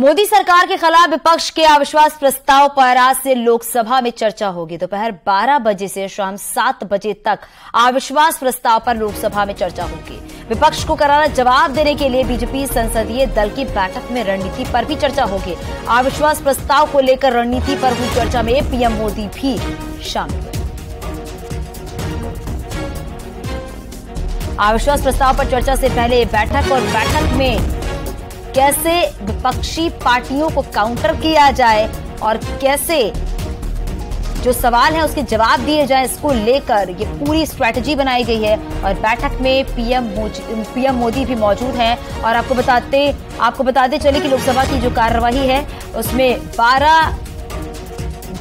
मोदी सरकार के खिलाफ विपक्ष के अविश्वास प्रस्ताव पर आज से लोकसभा में चर्चा होगी। दोपहर 12 बजे से शाम 7 बजे तक अविश्वास प्रस्ताव पर लोकसभा में चर्चा होगी। विपक्ष को करारा जवाब देने के लिए बीजेपी संसदीय दल की बैठक में रणनीति पर भी चर्चा होगी। अविश्वास प्रस्ताव को लेकर रणनीति पर हुई चर्चा में पीएम मोदी भी शामिल। अविश्वास प्रस्ताव पर चर्चा से पहले बैठक और बैठक में कैसे विपक्षी पार्टियों को काउंटर किया जाए और कैसे जो सवाल है उसके जवाब दिए जाए, इसको लेकर ये पूरी स्ट्रैटेजी बनाई गई है। और बैठक में पीएम मोदी भी मौजूद हैं। और आपको बताते चले कि लोकसभा की जो कार्यवाही है उसमें 12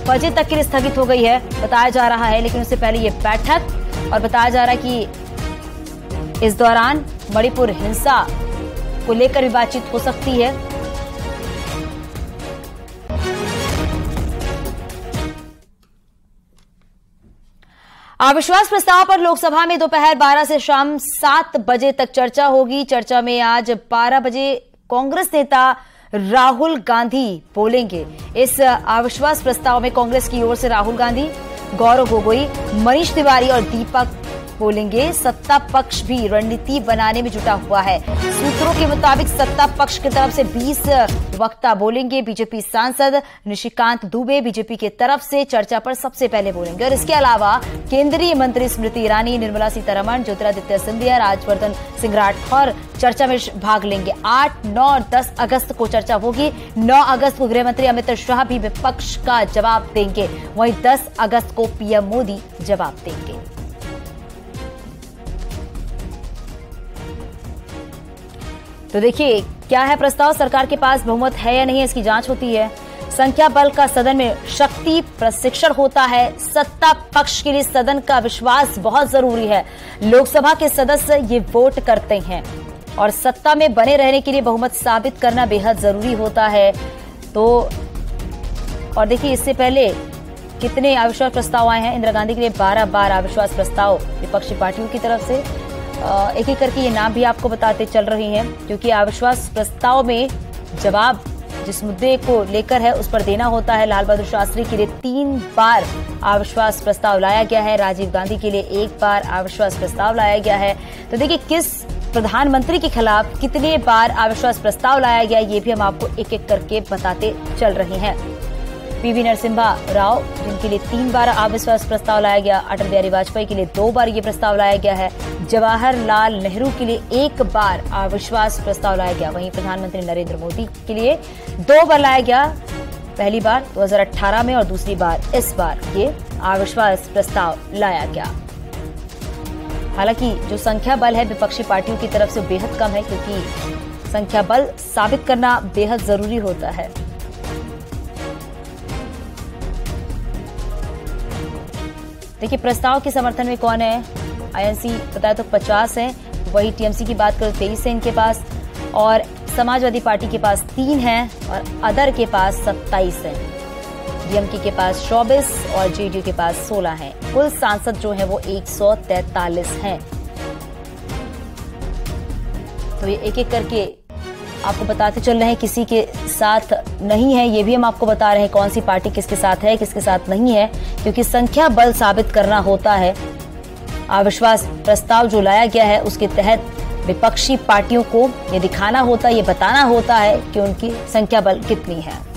बजे तक के लिए स्थगित हो गई है बताया जा रहा है, लेकिन उससे पहले ये बैठक और बताया जा रहा है कि इस दौरान मणिपुर हिंसा को लेकर भी बातचीत हो सकती है। अविश्वास प्रस्ताव पर लोकसभा में दोपहर 12 से शाम 7 बजे तक चर्चा होगी। चर्चा में आज 12 बजे कांग्रेस नेता राहुल गांधी बोलेंगे। इस अविश्वास प्रस्ताव में कांग्रेस की ओर से राहुल गांधी, गौरव गोगोई, मनीष तिवारी और दीपक बोलेंगे। सत्ता पक्ष भी रणनीति बनाने में जुटा हुआ है। सूत्रों के मुताबिक सत्ता पक्ष की तरफ से 20 वक्ता बोलेंगे। बीजेपी सांसद निशिकांत दुबे बीजेपी के तरफ से चर्चा पर सबसे पहले बोलेंगे। और इसके अलावा केंद्रीय मंत्री स्मृति ईरानी, निर्मला सीतारमण, ज्योतिरादित्य सिंधिया, राजवर्धन सिंह राठौर चर्चा में भाग लेंगे। 8, 9 और 10 अगस्त को चर्चा होगी। 9 अगस्त को गृहमंत्री अमित शाह भी विपक्ष का जवाब देंगे। वहीं 10 अगस्त को पीएम मोदी जवाब देंगे। तो देखिए क्या है प्रस्ताव, सरकार के पास बहुमत है या नहीं इसकी जांच होती है। संख्या बल का सदन में शक्ति प्रशिक्षण होता है। सत्ता पक्ष के लिए सदन का विश्वास बहुत जरूरी है। लोकसभा के सदस्य ये वोट करते हैं और सत्ता में बने रहने के लिए बहुमत साबित करना बेहद जरूरी होता है। तो और देखिए इससे पहले कितने अविश्वास प्रस्ताव आए हैं। इंदिरा गांधी के लिए 12 बार अविश्वास प्रस्ताव विपक्षी पार्टियों की तरफ से, एक एक करके ये नाम भी आपको बताते चल रहे हैं, क्योंकि अविश्वास प्रस्ताव में जवाब जिस मुद्दे को लेकर है उस पर देना होता है। लाल बहादुर शास्त्री के लिए 3 बार अविश्वास प्रस्ताव लाया गया है। राजीव गांधी के लिए 1 बार अविश्वास प्रस्ताव लाया गया है। तो देखिए किस प्रधानमंत्री के खिलाफ कितने बार अविश्वास प्रस्ताव लाया गया ये भी हम आपको एक एक करके बताते चल रहे हैं। पीवी नरसिम्हा राव जिनके लिए 3 बार अविश्वास प्रस्ताव लाया गया, अटल बिहारी वाजपेयी के लिए 2 बार ये प्रस्ताव लाया गया है, जवाहरलाल नेहरू के लिए 1 बार अविश्वास प्रस्ताव लाया गया। वहीं प्रधानमंत्री नरेंद्र मोदी के लिए 2 बार लाया गया, पहली बार 2018 में और दूसरी बार इस बार ये अविश्वास प्रस्ताव लाया गया। हालांकि जो संख्या बल है विपक्षी पार्टियों की तरफ से बेहद कम है, क्योंकि संख्या बल साबित करना बेहद जरूरी होता है। देखिए प्रस्ताव के समर्थन में कौन है। आईएनसी बताया तो 50 है, वही टीएमसी की बात करो 23 है इनके पास, और समाजवादी पार्टी के पास 3 है और अदर के पास 27 है, डीएमके के पास 24 और जेडीयू के पास 16 है। कुल सांसद जो है वो 143 हैं। तो ये एक एक करके आपको बताते चल रहे हैं, किसी के साथ नहीं है ये भी हम आपको बता रहे हैं, कौन सी पार्टी किसके साथ है किसके साथ नहीं है, क्योंकि संख्या बल साबित करना होता है। अविश्वास प्रस्ताव जो लाया गया है उसके तहत विपक्षी पार्टियों को ये दिखाना होता है, ये बताना होता है कि उनकी संख्या बल कितनी है।